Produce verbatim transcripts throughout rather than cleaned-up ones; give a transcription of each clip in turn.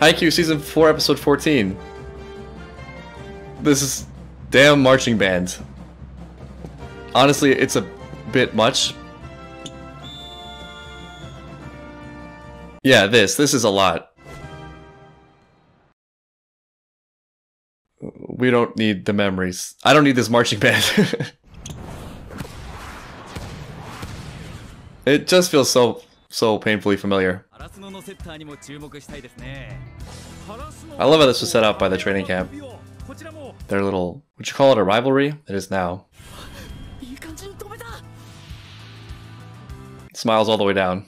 Haikyuu Season four, Episode fourteen. This is damn marching band. Honestly, it's a bit much. Yeah, this. This is a lot. We don't need the memories. I don't need this marching band. It just feels so, so painfully familiar. I love how this was set up by the training camp. Their little, would you call it a rivalry? It is now. It smiles all the way down.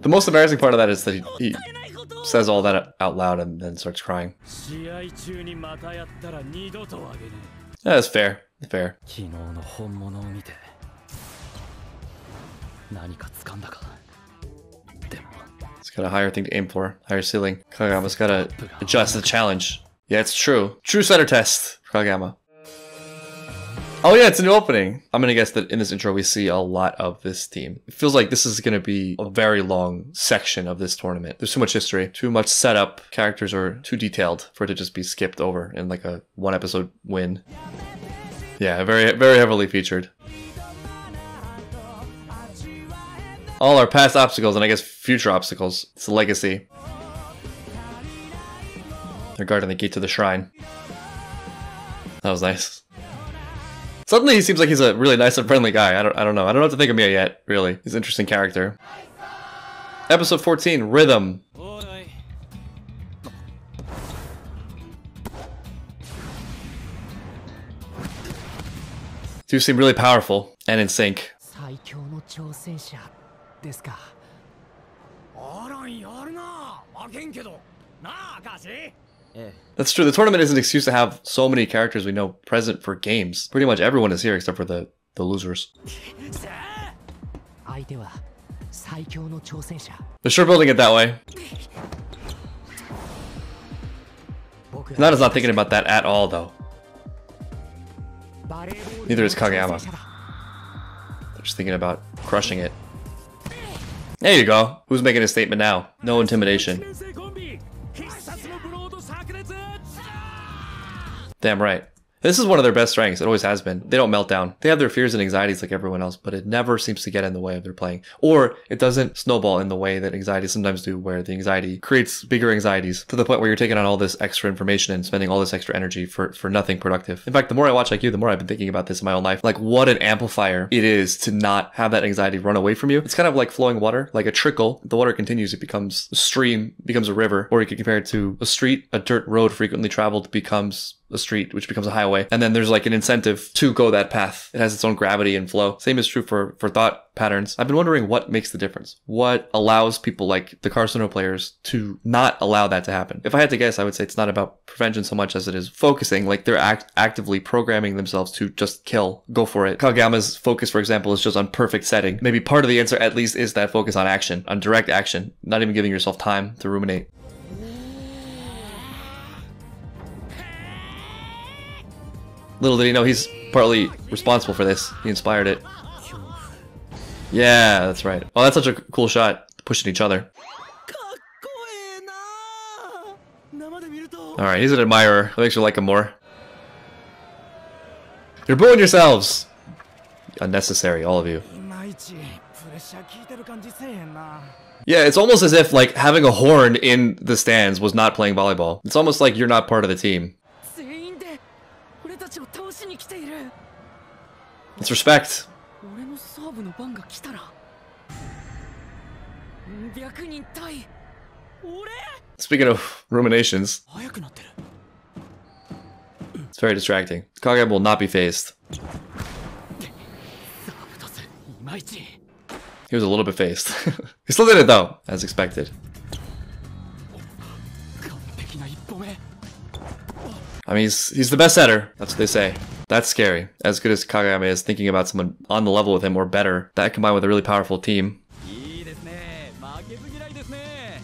The most embarrassing part of that is that he, he says all that out loud and then starts crying. Yeah, that's fair. Fair. It's got a higher thing to aim for, higher ceiling. Kageyama's got to adjust the challenge. Yeah, it's true. True center test for Kageyama. Oh yeah, it's a new opening. I'm gonna guess that in this intro we see a lot of this theme. It feels like this is gonna be a very long section of this tournament. There's too much history, too much setup. Characters are too detailed for it to just be skipped over in like a one episode win. Yeah, very, very heavily featured. All our past obstacles and I guess future obstacles. It's a legacy. They're guarding the gate to the shrine. That was nice. Suddenly he seems like he's a really nice and friendly guy. I don't, I don't know. I don't know what to think of Miya yet, really. He's an interesting character. Episode fourteen, Rhythm. Do seem really powerful and in sync. That's true, the tournament is an excuse to have so many characters we know present for games. Pretty much everyone is here except for the, the losers. They're sure building it that way. Hinata's not thinking about that at all though. Neither is Kageyama. They're just thinking about crushing it. There you go. Who's making a statement now? No intimidation. Damn right. This is one of their best strengths. It always has been. They don't melt down. They have their fears and anxieties like everyone else, but it never seems to get in the way of their playing. Or it doesn't snowball in the way that anxieties sometimes do, where the anxiety creates bigger anxieties to the point where you're taking on all this extra information and spending all this extra energy for, for nothing productive. In fact, the more I watch I Q, the more I've been thinking about this in my own life. Like what an amplifier it is to not have that anxiety run away from you. It's kind of like flowing water, like a trickle. The water continues. It becomes a stream, becomes a river, or you could compare it to a street. A dirt road frequently traveled becomes a street, which becomes a highway, and then there's like an incentive to go that path. It has its own gravity and flow. Same is true for for thought patterns. I've been wondering what makes the difference, what allows people like the Karasuno players to not allow that to happen. If I had to guess, I would say it's not about prevention so much as it is focusing. Like they're act actively programming themselves to just kill, go for it. Kageyama's focus, for example, is just on perfect setting. Maybe part of the answer at least is that focus on action, on direct action, not even giving yourself time to ruminate. Little did he know he's partly responsible for this. He inspired it. Yeah, that's right. Oh, that's such a cool shot. Pushing each other. Alright, he's an admirer. That makes you like him more. You're booing yourselves! Unnecessary, all of you. Yeah, it's almost as if like having a horn in the stands was not playing volleyball. It's almost like you're not part of the team. It's respect. Speaking of ruminations, it's very distracting. Kageyama will not be phased. He was a little bit phased. He still did it though, as expected. I mean, he's, he's the best setter. That's what they say. That's scary. As good as Kageyama is, thinking about someone on the level with him or better, that combined with a really powerful team.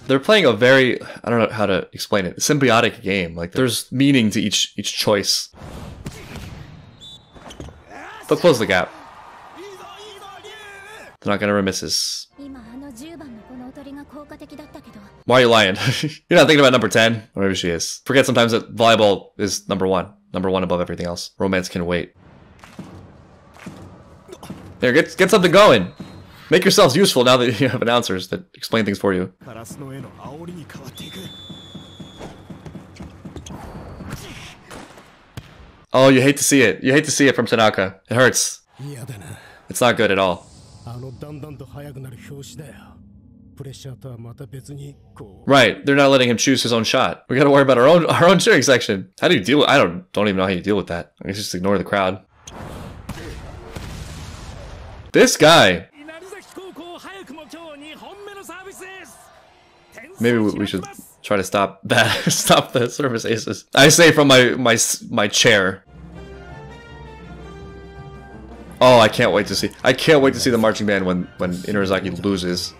They're playing a very, I don't know how to explain it, symbiotic game. Like there's meaning to each each choice. They'll close the gap. They're not going to remit misses. Why are you lying? You're not thinking about number ten. Or maybe she is. Forget sometimes that volleyball is number one. Number one above everything else. Romance can wait. There, get, get something going. Make yourselves useful now that you have announcers that explain things for you. Oh, you hate to see it. You hate to see it from Tanaka. It hurts. It's not good at all. Right, they're not letting him choose his own shot. We gotta worry about our own our own cheering section. How do you deal with, I don't don't even know how you deal with that. I just ignore the crowd. This guy. Maybe we should try to stop that. Stop the service aces. I say from my my my chair. Oh, I can't wait to see. I can't wait to see the marching band when when Inarizaki loses.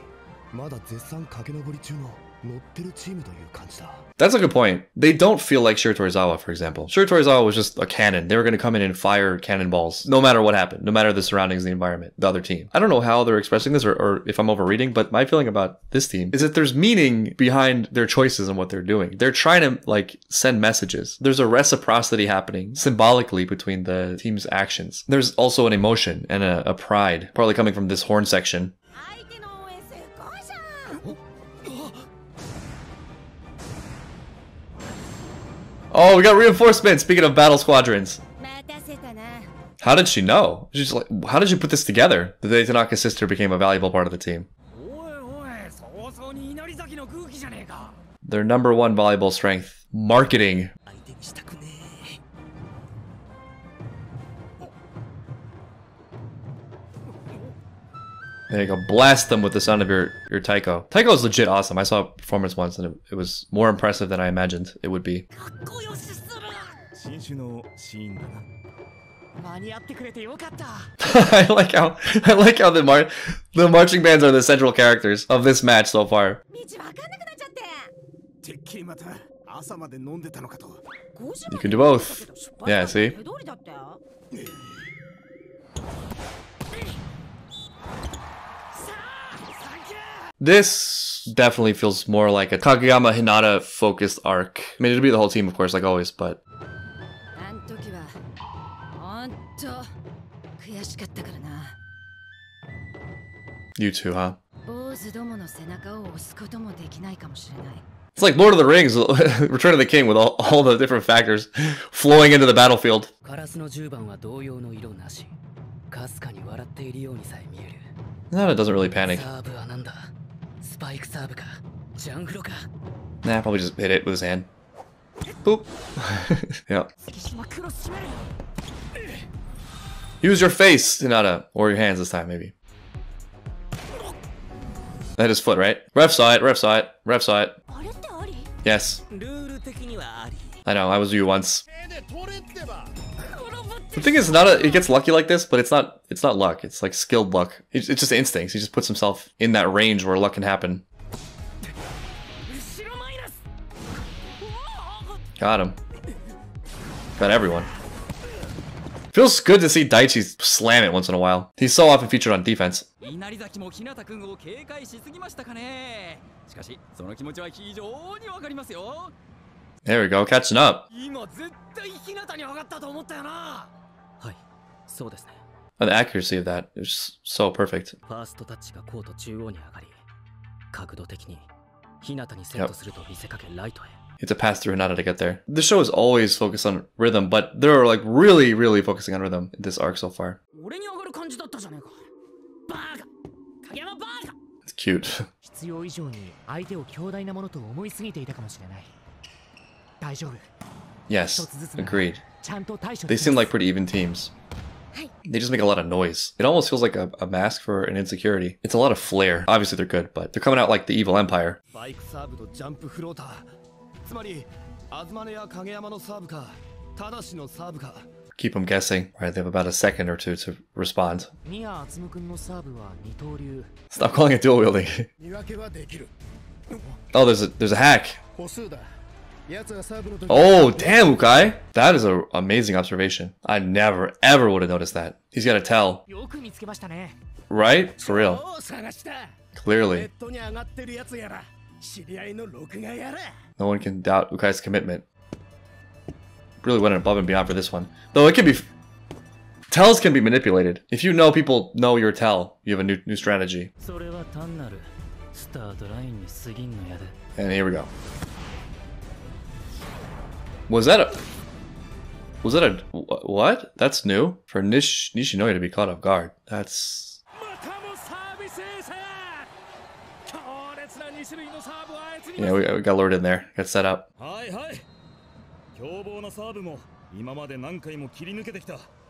That's a good point. They don't feel like Shiratorizawa, for example. Shiratorizawa was just a cannon. They were going to come in and fire cannonballs, no matter what happened, no matter the surroundings, the environment, the other team. I don't know how they're expressing this, or, or if I'm overreading, but my feeling about this team is that there's meaning behind their choices and what they're doing. They're trying to, like, send messages. There's a reciprocity happening symbolically between the team's actions. There's also an emotion and a, a pride, partly coming from this horn section. Oh, we got reinforcements! Speaking of battle squadrons. How did she know? She's like, how did you put this together? The day Tanaka's sister became a valuable part of the team. Their number one volleyball strength. Marketing. There you go. Blast them with the sound of your, your taiko. Taiko is legit awesome. I saw a performance once and it, it was more impressive than I imagined it would be. I like how I like how the mar the marching bands are the central characters of this match so far. You can do both. Yeah, see? This definitely feels more like a Kageyama Hinata focused arc. I mean, it'll be the whole team, of course, like always, but... You too, huh? It's like Lord of the Rings, Return of the King, with all, all the different factors flowing into the battlefield. No, it doesn't really panic. Nah, probably just hit it with his hand. Boop. Yep. Use your face, Hinata. Or your hands this time, maybe. That is foot, right? Ref saw it, ref saw it, ref saw it. Yes. I know, I was you once. The thing is, not a, it gets lucky like this, but it's not it's not luck. It's like skilled luck. It's, it's just instincts. He just puts himself in that range where luck can happen. Got him. Got everyone. Feels good to see Daichi slam it once in a while. He's so often featured on defense. There we go, catching up. And the accuracy of that is so perfect. Yep. You have to pass through Hinata to get there. The show is always focused on rhythm, but they're like really, really focusing on rhythm in this arc so far. It's cute. Yes, agreed. They seem like pretty even teams. They just make a lot of noise. It almost feels like a, a mask for an insecurity. It's a lot of flair. Obviously they're good, but they're coming out like the evil empire. Keep them guessing. All right, they have about a second or two to respond. Stop calling it dual wielding. Oh, there's a, there's a hack. Oh, damn, Ukai! That is an amazing observation. I never, ever would have noticed that. He's got a tell. Right? For real. Clearly. No one can doubt Ukai's commitment. Really went above and beyond for this one. Though it can be... Tells can be manipulated. If you know people know your tell, you have a new new strategy. And here we go. Was that a... Was that a... What? That's new? For Nish, Nishinoya to be caught off guard. That's... Yeah, we, we got lured in there. Got set up.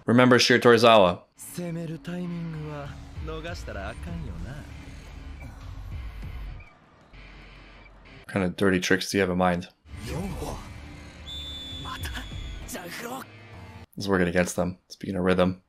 Remember Shiratorizawa. What kind of dirty tricks do you have in mind? This is working against them. Speaking of rhythm.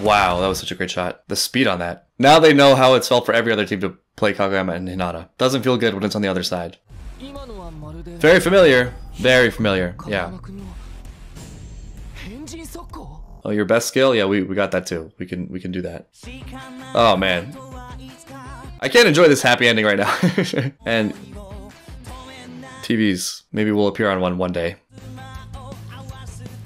Wow, that was such a great shot. The speed on that. Now they know how it's felt for every other team to play Kageyama and Hinata. Doesn't feel good when it's on the other side. Very familiar. Very familiar. Yeah. Oh, your best skill? Yeah, we, we got that too. We can we can do that. Oh man. I can't enjoy this happy ending right now. And T Vs. Maybe we'll appear on one one day.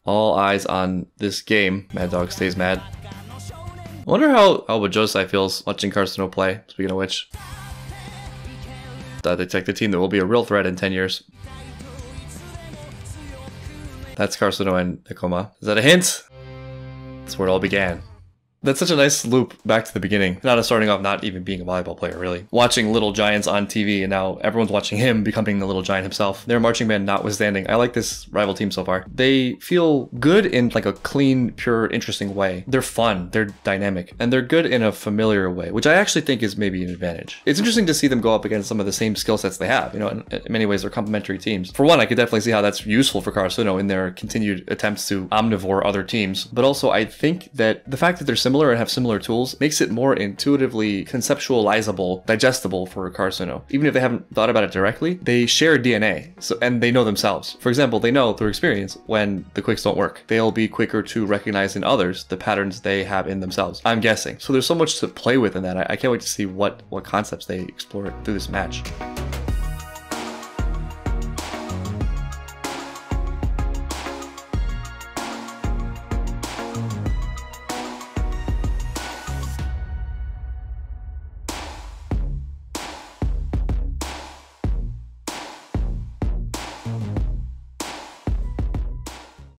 All eyes on this game. Mad Dog stays mad. I wonder how Aoba Johsai feels watching Karasuno play, speaking of which. The detective team that will be a real threat in ten years. That's Karasuno and Nakoma. Is that a hint? That's where it all began. That's such a nice loop back to the beginning. Not starting off not even being a volleyball player, really. Watching Little Giants on T V, and now everyone's watching him becoming the Little Giant himself. Their marching band notwithstanding. I like this rival team so far. They feel good in like a clean, pure, interesting way. They're fun, they're dynamic, and they're good in a familiar way, which I actually think is maybe an advantage. It's interesting to see them go up against some of the same skill sets they have. You know, in, in many ways, they're complementary teams. For one, I could definitely see how that's useful for Karasuno in their continued attempts to omnivore other teams. But also, I think that the fact that they're similar and have similar tools makes it more intuitively conceptualizable, digestible for Karasuno. Even if they haven't thought about it directly, they share D N A, so and they know themselves. For example, they know through experience when the quicks don't work. They'll be quicker to recognize in others the patterns they have in themselves, I'm guessing. So there's so much to play with in that. I, I can't wait to see what, what concepts they explore through this match.